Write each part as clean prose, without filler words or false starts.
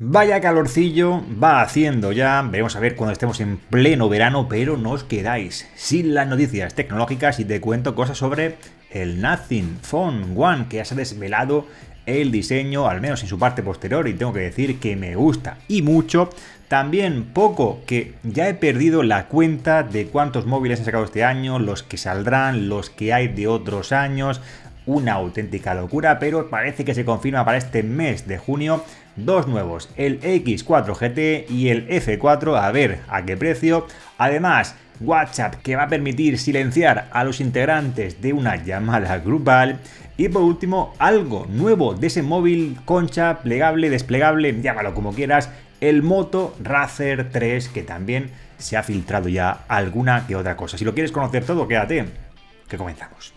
Vaya calorcillo va haciendo ya, veremos a ver cuando estemos en pleno verano, pero no os quedáis sin las noticias tecnológicas y te cuento cosas sobre el Nothing Phone One, que ya se ha desvelado el diseño, al menos en su parte posterior, y tengo que decir que me gusta y mucho. También Poco, que ya he perdido la cuenta de cuántos móviles han sacado este año, los que saldrán, los que hay de otros años, una auténtica locura, pero parece que se confirma para este mes de junio. Dos nuevos, el X4 GT y el F4, a ver a qué precio. Además, WhatsApp, que va a permitir silenciar a los integrantes de una llamada grupal. Y por último, algo nuevo de ese móvil concha, plegable, desplegable, llámalo como quieras, el Moto Razr 3, que también se ha filtrado ya alguna que otra cosa. Si lo quieres conocer todo, quédate, que comenzamos.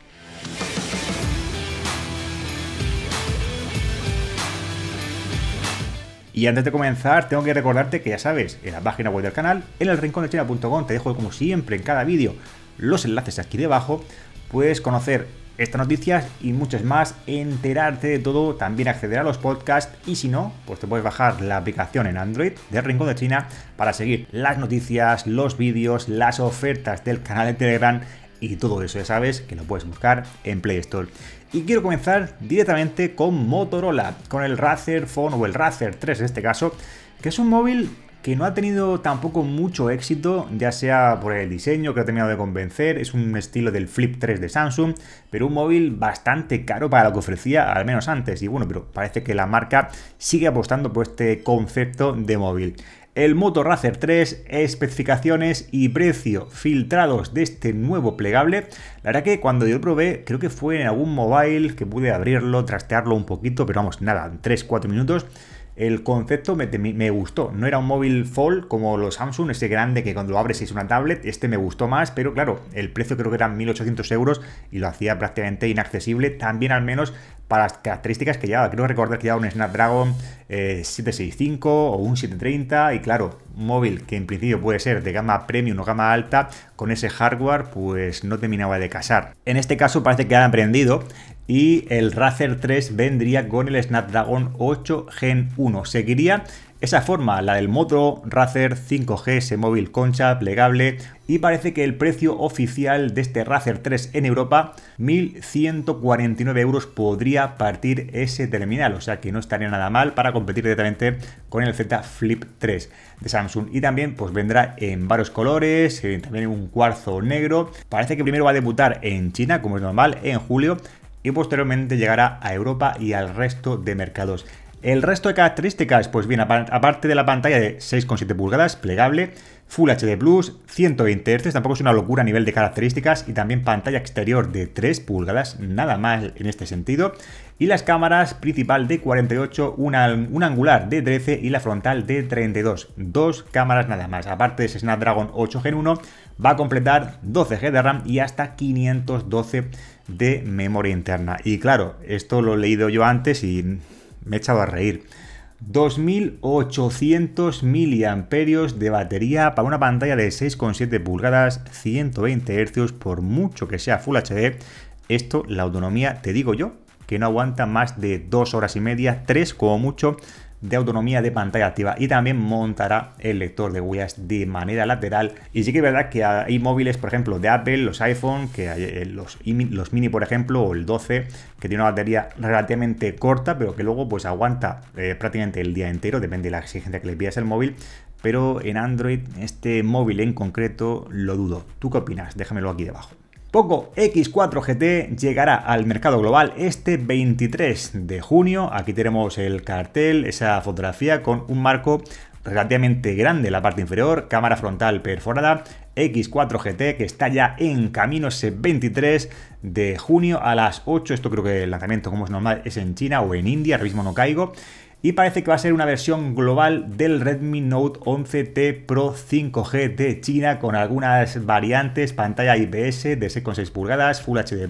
Y antes de comenzar, tengo que recordarte que ya sabes, en la página web del canal, en elrincondeChina.com, te dejo como siempre en cada vídeo los enlaces aquí debajo. Puedes conocer estas noticias y muchas más, enterarte de todo, también acceder a los podcasts y si no, pues te puedes bajar la aplicación en Android de El Rincón de China para seguir las noticias, los vídeos, las ofertas del canal de Telegram y todo eso. Ya sabes que lo puedes buscar en Play Store. Y quiero comenzar directamente con Motorola, con el Razr Phone o el Razr 3 en este caso, que es un móvil que no ha tenido tampoco mucho éxito, ya sea por el diseño que ha terminado de convencer, es un estilo del Flip 3 de Samsung, pero un móvil bastante caro para lo que ofrecía, al menos antes, y bueno, pero parece que la marca sigue apostando por este concepto de móvil. El Moto Razr 3, especificaciones y precio filtrados de este nuevo plegable. La verdad que cuando yo lo probé, creo que fue en algún mobile que pude abrirlo, trastearlo un poquito, pero vamos, nada, 3-4 minutos. El concepto me gustó, no era un móvil fold como los Samsung, ese grande que cuando lo abres es una tablet, este me gustó más, pero claro, el precio creo que eran 1.800 euros y lo hacía prácticamente inaccesible, también al menos para las características que llevaba. Creo recordar que llevaba un Snapdragon 765 o un 730 y claro, un móvil que en principio puede ser de gama premium o gama alta, con ese hardware pues no terminaba de casar. En este caso parece que han aprendido. Y el Razr 3 vendría con el Snapdragon 8 Gen 1. Seguiría esa forma, la del Moto Razr 5G, ese móvil concha, plegable. Y parece que el precio oficial de este Razr 3 en Europa, 1.149 euros podría partir ese terminal. O sea que no estaría nada mal para competir directamente con el Z Flip 3 de Samsung. Y también pues vendrá en varios colores, también en un cuarzo negro. Parece que primero va a debutar en China, como es normal, en julio. Y posteriormente llegará a Europa y al resto de mercados. El resto de características, pues bien, aparte de la pantalla de 6,7 pulgadas, plegable, Full HD+, 120 Hz, tampoco es una locura a nivel de características, y también pantalla exterior de 3 pulgadas, nada mal en este sentido. Y las cámaras, principal de 48, una angular de 13 y la frontal de 32. Dos cámaras nada más. Aparte de ese Snapdragon 8 Gen 1, va a completar 12 GB de RAM y hasta 512 de memoria interna. Y claro, esto lo he leído yo antes y me he echado a reír. 2.800 miliamperios de batería para una pantalla de 6,7 pulgadas, 120 Hz, por mucho que sea Full HD. Esto, la autonomía, te digo yo, que no aguanta más de 2 horas y media, 3 como mucho, de autonomía de pantalla activa. Y también montará el lector de huellas de manera lateral. Y sí que es verdad que hay móviles, por ejemplo, de Apple, los iPhone, que los mini, por ejemplo, o el 12, que tiene una batería relativamente corta, pero que luego pues aguanta prácticamente el día entero, depende de la exigencia que le pidas el móvil. Pero en Android, este móvil en concreto, lo dudo. ¿Tú qué opinas? Déjamelo aquí debajo. Poco X4 GT llegará al mercado global este 23 de junio. Aquí tenemos el cartel, esa fotografía con un marco relativamente grande en la parte inferior, cámara frontal perforada. X4 GT que está ya en camino ese 23 de junio a las 8. Esto creo que el lanzamiento, como es normal, es en China o en India, ahora mismo no caigo. Y parece que va a ser una versión global del Redmi Note 11T Pro 5G de China, con algunas variantes, pantalla IPS de 6,6 pulgadas, Full HD+,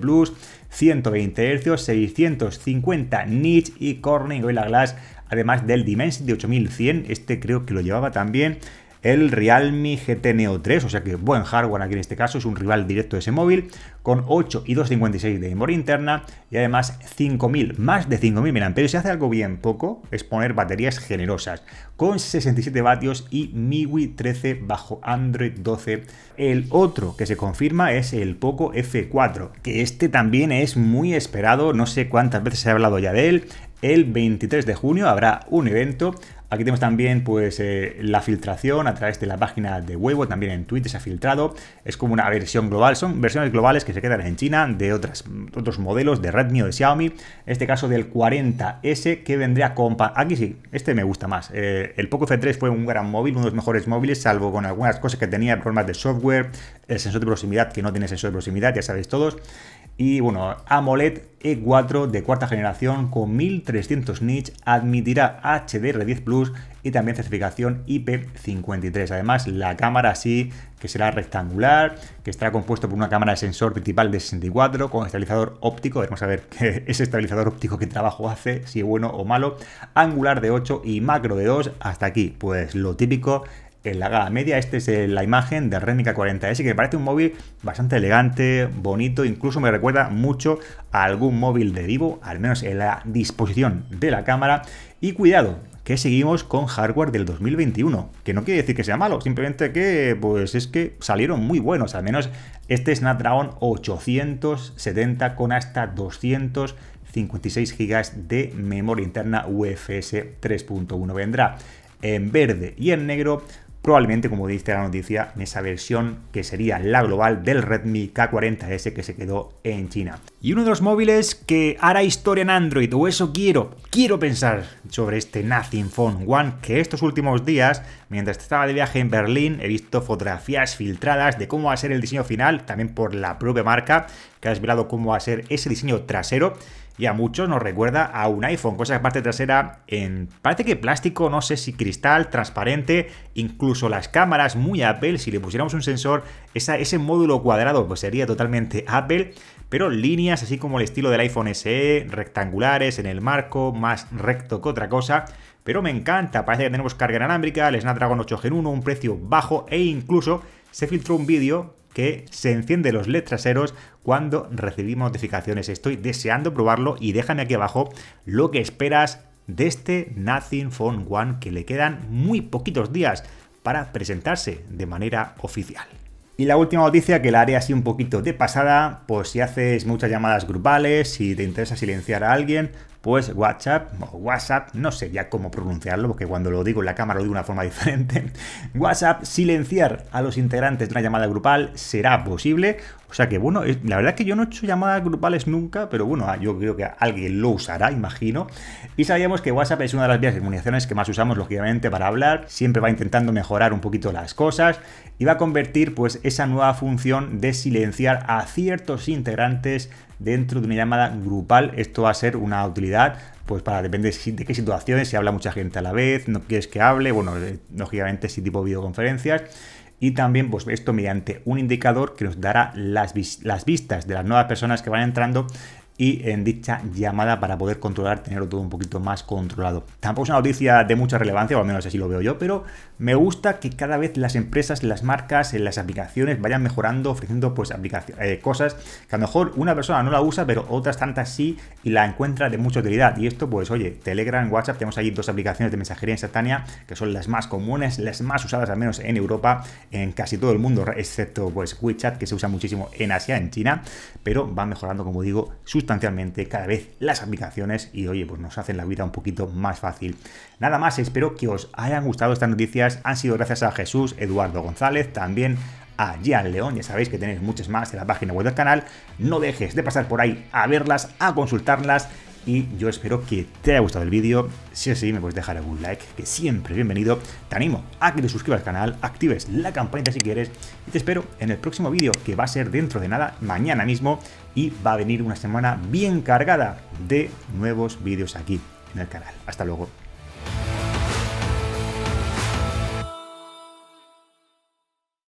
120 Hz, 650 nits y Corning Gorilla Glass, además del Dimensity 8100, este creo que lo llevaba también. el Realme GT Neo 3, o sea que buen hardware aquí en este caso, es un rival directo de ese móvil, con 8 y 256 de memoria interna y además 5.000, más de 5.000 mAh. Se hace algo bien Poco, es poner baterías generosas, con 67 vatios y MIUI 13 bajo Android 12. El otro que se confirma es el Poco F4, que este también es muy esperado, no sé cuántas veces se ha hablado ya de él. El 23 de junio habrá un evento. Aquí tenemos también pues la filtración a través de la página de Weibo, también en Twitter se ha filtrado. Es como una versión global, son versiones globales que se quedan en China de otros modelos de Redmi o de Xiaomi. En este caso del 40S, que vendría con... Aquí sí, este me gusta más. El Poco F3 fue un gran móvil, uno de los mejores móviles, salvo con algunas cosas que tenía, problemas de software, el sensor de proximidad, que no tiene sensor de proximidad, ya sabéis todos. Y bueno, AMOLED E4 de cuarta generación con 1300 nits, admitirá HDR10 Plus y también certificación IP53. Además, la cámara sí que será rectangular, que estará compuesto por una cámara de sensor principal de 64 con estabilizador óptico. Veremos a ver qué ese estabilizador óptico que trabajo hace, si es bueno o malo. Angular de 8 y macro de 2. Hasta aquí, pues lo típico. En la gama media, esta es la imagen del Redmi K40S, que me parece un móvil bastante elegante, bonito, incluso me recuerda mucho a algún móvil de Vivo, al menos en la disposición de la cámara. Y cuidado, que seguimos con hardware del 2021, que no quiere decir que sea malo, simplemente que pues es que salieron muy buenos, al menos este Snapdragon 870 con hasta 256 GB de memoria interna UFS 3.1 vendrá en verde y en negro. Probablemente, como dice la noticia, en esa versión que sería la global del Redmi K40S que se quedó en China. Y uno de los móviles que hará historia en Android, o eso quiero pensar sobre este Nothing Phone One, que estos últimos días, mientras estaba de viaje en Berlín, he visto fotografías filtradas de cómo va a ser el diseño final, también por la propia marca, que ha desvelado cómo va a ser ese diseño trasero. Y a muchos nos recuerda a un iPhone, cosa que parte trasera en, parece que plástico, no sé si cristal, transparente, incluso las cámaras, muy Apple. Si le pusiéramos un sensor, ese módulo cuadrado pues sería totalmente Apple, pero líneas así como el estilo del iPhone SE, rectangulares en el marco, más recto que otra cosa. Pero me encanta, parece que tenemos carga inalámbrica, el Snapdragon 8 Gen 1, un precio bajo, e incluso se filtró un vídeo que se enciende los LED traseros cuando recibimos notificaciones. Estoy deseando probarlo y déjame aquí abajo lo que esperas de este Nothing Phone One, que le quedan muy poquitos días para presentarse de manera oficial. Y la última noticia, que la haré así un poquito de pasada, pues si haces muchas llamadas grupales, si te interesa silenciar a alguien, pues WhatsApp o WhatsApp, no sé ya cómo pronunciarlo, porque cuando lo digo en la cámara lo digo de una forma diferente. WhatsApp, silenciar a los integrantes de una llamada grupal será posible. O sea que bueno, la verdad es que yo no he hecho llamadas grupales nunca, pero bueno, yo creo que alguien lo usará, imagino. Y sabíamos que WhatsApp es una de las vías de comunicaciones que más usamos, lógicamente, para hablar. Siempre va intentando mejorar un poquito las cosas y va a convertir pues esa nueva función de silenciar a ciertos integrantes dentro de una llamada grupal. Esto va a ser una utilidad pues para, depende de qué situaciones, si habla mucha gente a la vez, no quieres que hable, bueno, lógicamente sí, tipo videoconferencias. Y también pues esto mediante un indicador que nos dará las vistas de las nuevas personas que van entrando y en dicha llamada, para poder controlar, tenerlo todo un poquito más controlado. Tampoco es una noticia de mucha relevancia, o al menos así lo veo yo, pero me gusta que cada vez las empresas, las marcas, las aplicaciones vayan mejorando, ofreciendo pues cosas que a lo mejor una persona no la usa, pero otras tantas sí, y la encuentra de mucha utilidad. Y esto pues oye, Telegram, WhatsApp, tenemos ahí dos aplicaciones de mensajería instantánea que son las más comunes, las más usadas al menos en Europa, en casi todo el mundo, excepto pues WeChat, que se usa muchísimo en Asia, en China, pero va mejorando, como digo, sus cada vez las aplicaciones, y oye, pues nos hacen la vida un poquito más fácil. Nada más, espero que os hayan gustado estas noticias. Han sido gracias a Jesús Eduardo González, también a Gian León. Ya sabéis que tenéis muchas más en la página web del canal. No dejes de pasar por ahí a verlas, a consultarlas, y yo espero que te haya gustado el vídeo. Si es así, me puedes dejar algún like, que siempre es bienvenido. Te animo a que te suscribas al canal, actives la campanita si quieres, y te espero en el próximo vídeo, que va a ser dentro de nada, mañana mismo, y va a venir una semana bien cargada de nuevos vídeos aquí en el canal. Hasta luego.